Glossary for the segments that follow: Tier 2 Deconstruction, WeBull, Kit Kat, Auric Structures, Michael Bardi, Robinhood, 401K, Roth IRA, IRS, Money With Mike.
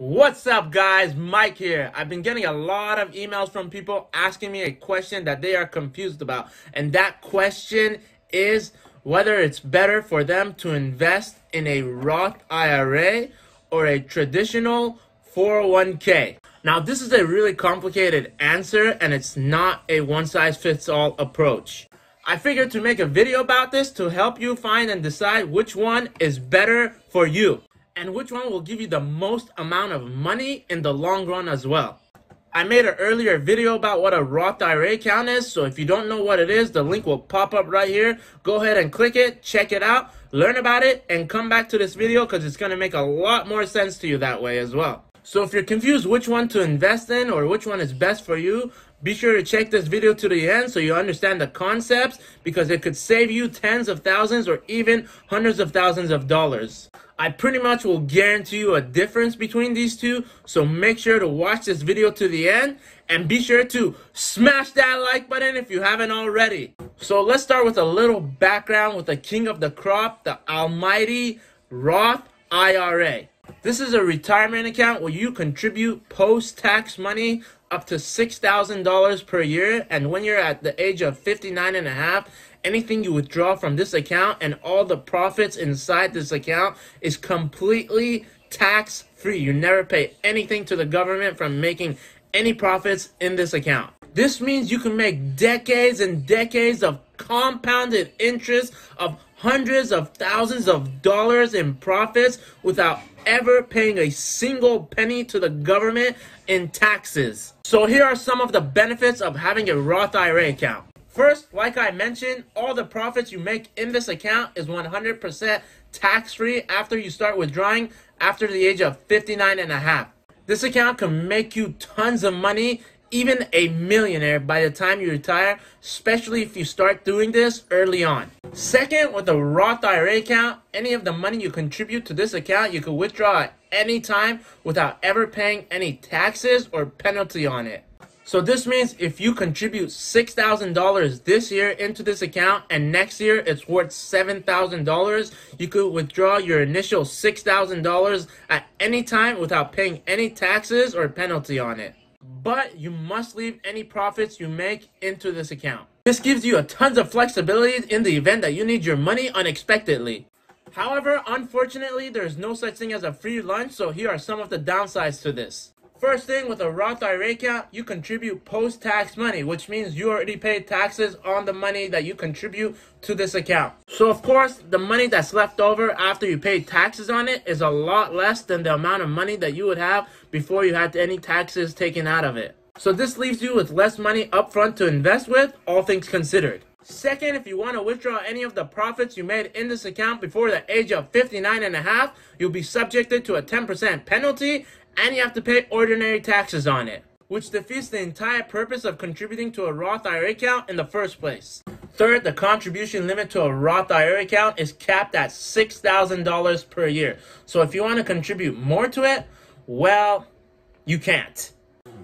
What's up, guys? Mike here. I've been getting a lot of emails from people asking me a question that they are confused about, and that question is whether it's better for them to invest in a Roth IRA or a traditional 401k. Now, this is a really complicated answer, and it's not a one-size-fits-all approach. I figured to make a video about this to help you find and decide which one is better for you, and which one will give you the most amount of money in the long run as well. I made an earlier video about what a Roth IRA account is, so if you don't know what it is, the link will pop up right here. Go ahead and click it, check it out, learn about it, and come back to this video because it's going to make a lot more sense to you that way as well. So if you're confused which one to invest in or which one is best for you, be sure to check this video to the end so you understand the concepts, because it could save you tens of thousands or even hundreds of thousands of dollars. I pretty much will guarantee you a difference between these two, so make sure to watch this video to the end and be sure to smash that like button if you haven't already. So let's start with a little background with the king of the crop, the almighty Roth IRA. This is a retirement account where you contribute post-tax money up to $6,000 per year, and when you're at the age of 59.5, anything you withdraw from this account and all the profits inside this account is completely tax-free. You never pay anything to the government from making any profits in this account. This means you can make decades and decades of compounded interest of hundreds of thousands of dollars in profits without ever paying a single penny to the government in taxes. So here are some of the benefits of having a Roth IRA account. First, like I mentioned, all the profits you make in this account is 100% tax-free after you start withdrawing after the age of 59.5. This account can make you tons of money, even a millionaire by the time you retire, especially if you start doing this early on. Second, with a Roth IRA account, any of the money you contribute to this account, you can withdraw at any time without ever paying any taxes or penalty on it. So this means if you contribute $6,000 this year into this account and next year it's worth $7,000, you could withdraw your initial $6,000 at any time without paying any taxes or penalty on it. But you must leave any profits you make into this account. This gives you a tons of flexibility in the event that you need your money unexpectedly. However, unfortunately, there's no such thing as a free lunch, so here are some of the downsides to this. First thing, with a Roth IRA account, you contribute post-tax money, which means you already paid taxes on the money that you contribute to this account. So of course, the money that's left over after you pay taxes on it is a lot less than the amount of money that you would have before you had any taxes taken out of it. So this leaves you with less money upfront to invest with, all things considered. Second, if you want to withdraw any of the profits you made in this account before the age of 59.5, you'll be subjected to a 10% penalty, and you have to pay ordinary taxes on it, which defeats the entire purpose of contributing to a Roth IRA account in the first place. Third, the contribution limit to a Roth IRA account is capped at $6,000 per year. So if you want to contribute more to it, well, you can't.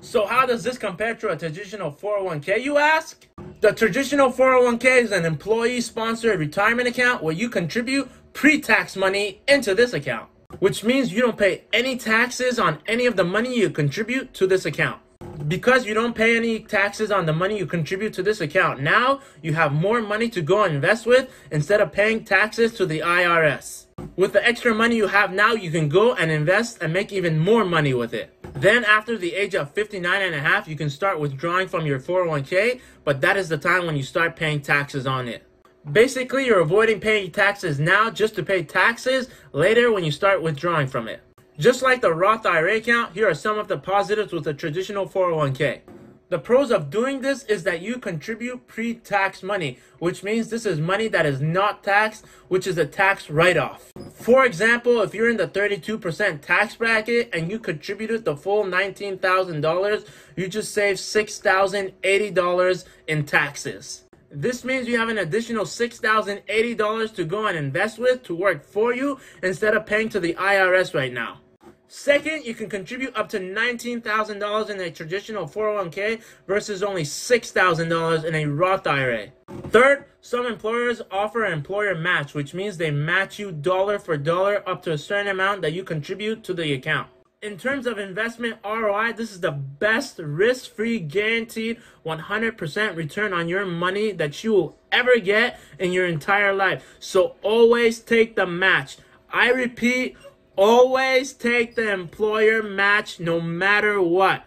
So how does this compare to a traditional 401k, you ask? The traditional 401k is an employee-sponsored retirement account where you contribute pre-tax money into this account, which means you don't pay any taxes on any of the money you contribute to this account. Because you don't pay any taxes on the money you contribute to this account, now you have more money to go invest with instead of paying taxes to the IRS. With the extra money you have now, you can go and invest and make even more money with it. Then after the age of 59.5, you can start withdrawing from your 401k, but that is the time when you start paying taxes on it. Basically, you're avoiding paying taxes now just to pay taxes later when you start withdrawing from it. Just like the Roth IRA account, here are some of the positives with a traditional 401k. The pros of doing this is that you contribute pre-tax money, which means this is money that is not taxed, which is a tax write-off. For example, if you're in the 32% tax bracket and you contributed the full $19,000, you just saved $6,080 in taxes. This means you have an additional $6,080 to go and invest with to work for you instead of paying to the IRS right now. Second, you can contribute up to $19,000 in a traditional 401k versus only $6,000 in a Roth IRA. Third, some employers offer an employer match, which means they match you dollar for dollar up to a certain amount that you contribute to the account. in terms of investment ROI, this is the best risk-free guaranteed 100% return on your money that you will ever get in your entire life. So always take the match. I repeat, always take the employer match no matter what.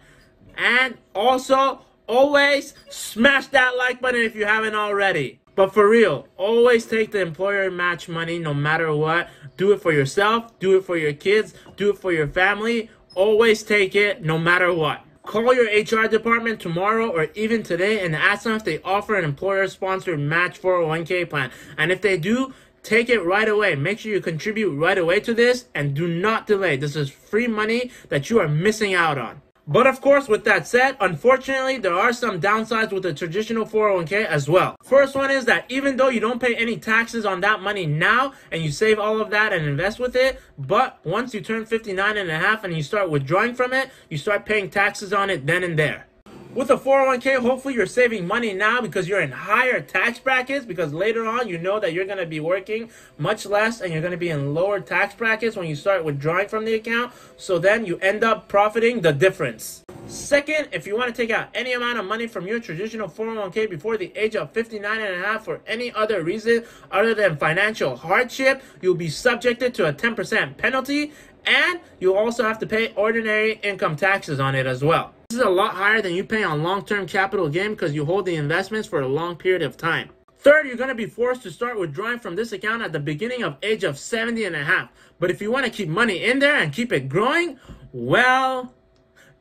And also, always smash that like button if you haven't already. But for real, always take the employer match money no matter what. Do it for yourself, do it for your kids, do it for your family. Always take it no matter what. Call your HR department tomorrow or even today and ask them if they offer an employer-sponsored match 401k plan. And if they do, take it right away. Make sure you contribute right away to this and do not delay. This is free money that you are missing out on. But of course, with that said, unfortunately, there are some downsides with the traditional 401k as well. First one is that even though you don't pay any taxes on that money now and you save all of that and invest with it, but once you turn 59.5 and you start withdrawing from it, you start paying taxes on it then and there. With a 401k, hopefully you're saving money now because you're in higher tax brackets, because later on you know that you're going to be working much less and you're going to be in lower tax brackets when you start withdrawing from the account. So then you end up profiting the difference. Second, if you want to take out any amount of money from your traditional 401k before the age of 59.5 for any other reason other than financial hardship, you'll be subjected to a 10% penalty, and you also have to pay ordinary income taxes on it as well. This is a lot higher than you pay on long-term capital gain because you hold the investments for a long period of time. Third, you're going to be forced to start withdrawing from this account at the beginning of age of 70.5. But if you want to keep money in there and keep it growing, well,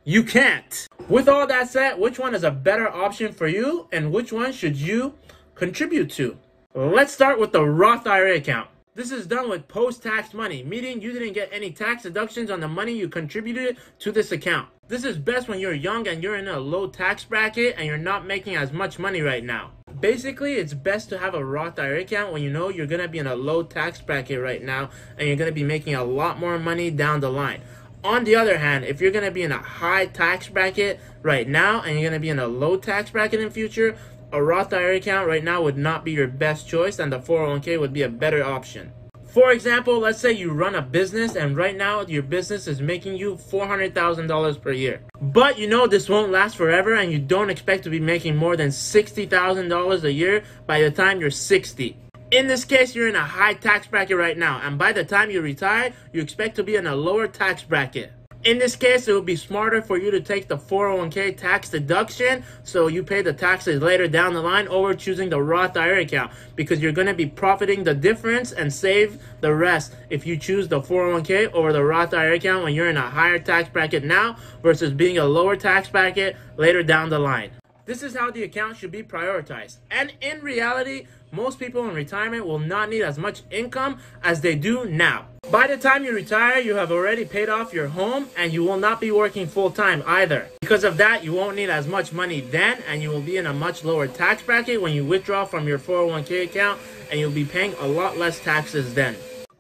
you can't. With all that said, which one is a better option for you and which one should you contribute to? Let's start with the Roth IRA account. This is done with post-tax money, meaning you didn't get any tax deductions on the money you contributed to this account. This is best when you're young and you're in a low tax bracket and you're not making as much money right now. Basically, it's best to have a Roth IRA account when you know you're going to be in a low tax bracket right now and you're going to be making a lot more money down the line. On the other hand, if you're going to be in a high tax bracket right now and you're going to be in a low tax bracket in the future, a Roth IRA account right now would not be your best choice and the 401k would be a better option. For example, let's say you run a business and right now your business is making you $400,000 per year. But you know this won't last forever and you don't expect to be making more than $60,000 a year by the time you're 60. In this case, you're in a high tax bracket right now and by the time you retire, you expect to be in a lower tax bracket. In this case, it would be smarter for you to take the 401k tax deduction so you pay the taxes later down the line over choosing the Roth IRA account because you're going to be profiting the difference and save the rest if you choose the 401k or the Roth IRA account when you're in a higher tax bracket now versus being a lower tax bracket later down the line. This is how the account should be prioritized. And in reality, most people in retirement will not need as much income as they do now. By the time you retire, you have already paid off your home and you will not be working full-time either. Because of that, you won't need as much money then and you will be in a much lower tax bracket when you withdraw from your 401k account and you'll be paying a lot less taxes then.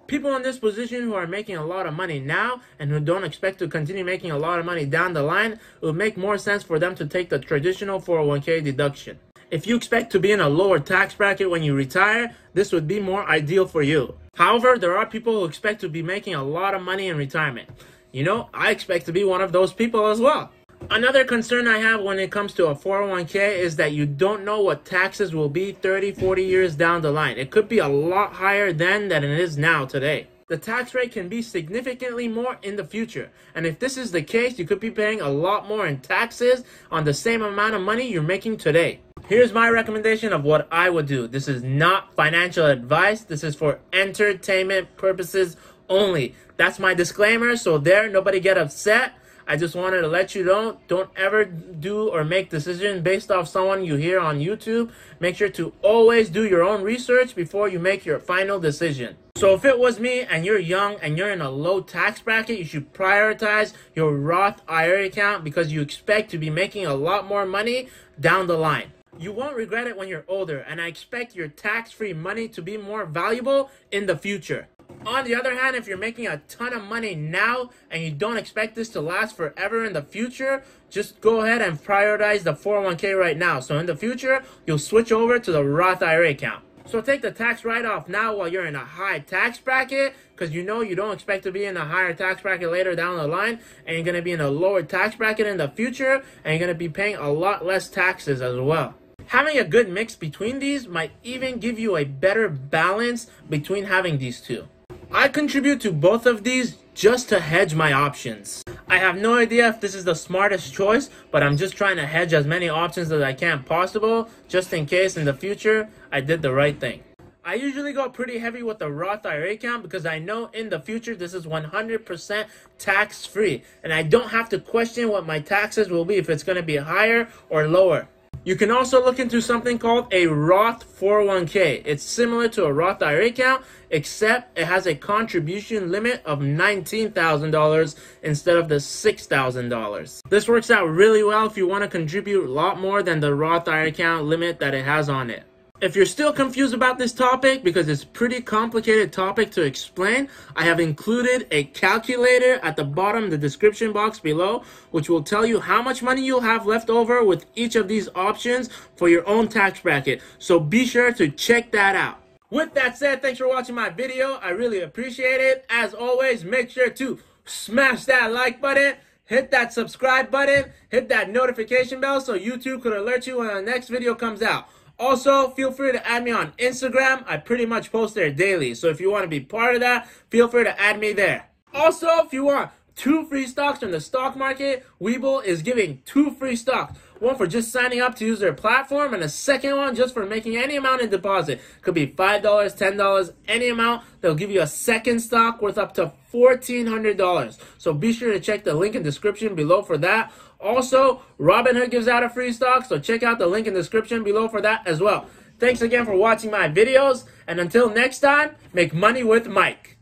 People in this position who are making a lot of money now and who don't expect to continue making a lot of money down the line, it would make more sense for them to take the traditional 401k deduction. If you expect to be in a lower tax bracket when you retire, this would be more ideal for you. However, there are people who expect to be making a lot of money in retirement. You know, I expect to be one of those people as well. Another concern I have when it comes to a 401k is that you don't know what taxes will be 30, 40 years down the line. It could be a lot higher then than it is now today. The tax rate can be significantly more in the future. And if this is the case, you could be paying a lot more in taxes on the same amount of money you're making today. Here's my recommendation of what I would do. This is not financial advice. This is for entertainment purposes only. That's my disclaimer. So there, nobody get upset. I just wanted to let you know, don't ever do or make decisions based off someone you hear on YouTube. Make sure to always do your own research before you make your final decision. So if it was me and you're young and you're in a low tax bracket, you should prioritize your Roth IRA account because you expect to be making a lot more money down the line. You won't regret it when you're older, and I expect your tax-free money to be more valuable in the future. On the other hand, if you're making a ton of money now and you don't expect this to last forever in the future, just go ahead and prioritize the 401k right now. So in the future, you'll switch over to the Roth IRA account. So take the tax write-off now while you're in a high tax bracket, because you know you don't expect to be in a higher tax bracket later down the line, and you're going to be in a lower tax bracket in the future, and you're going to be paying a lot less taxes as well. Having a good mix between these might even give you a better balance between having these two. I contribute to both of these just to hedge my options. I have no idea if this is the smartest choice, but I'm just trying to hedge as many options as I can possible, just in case in the future I did the right thing. I usually go pretty heavy with the Roth IRA account because I know in the future this is 100% tax-free, and I don't have to question what my taxes will be, if it's going to be higher or lower. You can also look into something called a Roth 401K. It's similar to a Roth IRA account, except it has a contribution limit of $19,000 instead of the $6,000. This works out really well if you want to contribute a lot more than the Roth IRA account limit that it has on it. If you're still confused about this topic, because it's a pretty complicated topic to explain, I have included a calculator at the bottom of the description box below, which will tell you how much money you'll have left over with each of these options for your own tax bracket. So be sure to check that out. With that said, thanks for watching my video. I really appreciate it. As always, make sure to smash that like button, hit that subscribe button, hit that notification bell so YouTube could alert you when the next video comes out. Also, feel free to add me on Instagram. I pretty much post there daily. So if you want to be part of that, feel free to add me there. Also, if you want 2 free stocks from the stock market, WeBull is giving 2 free stocks. One for just signing up to use their platform, and a second one just for making any amount in deposit. Could be $5, $10, any amount. They'll give you a second stock worth up to $1,400. So be sure to check the link in the description below for that. Also, Robinhood gives out a free stock, so check out the link in the description below for that as well. Thanks again for watching my videos, and until next time, make money with Mike.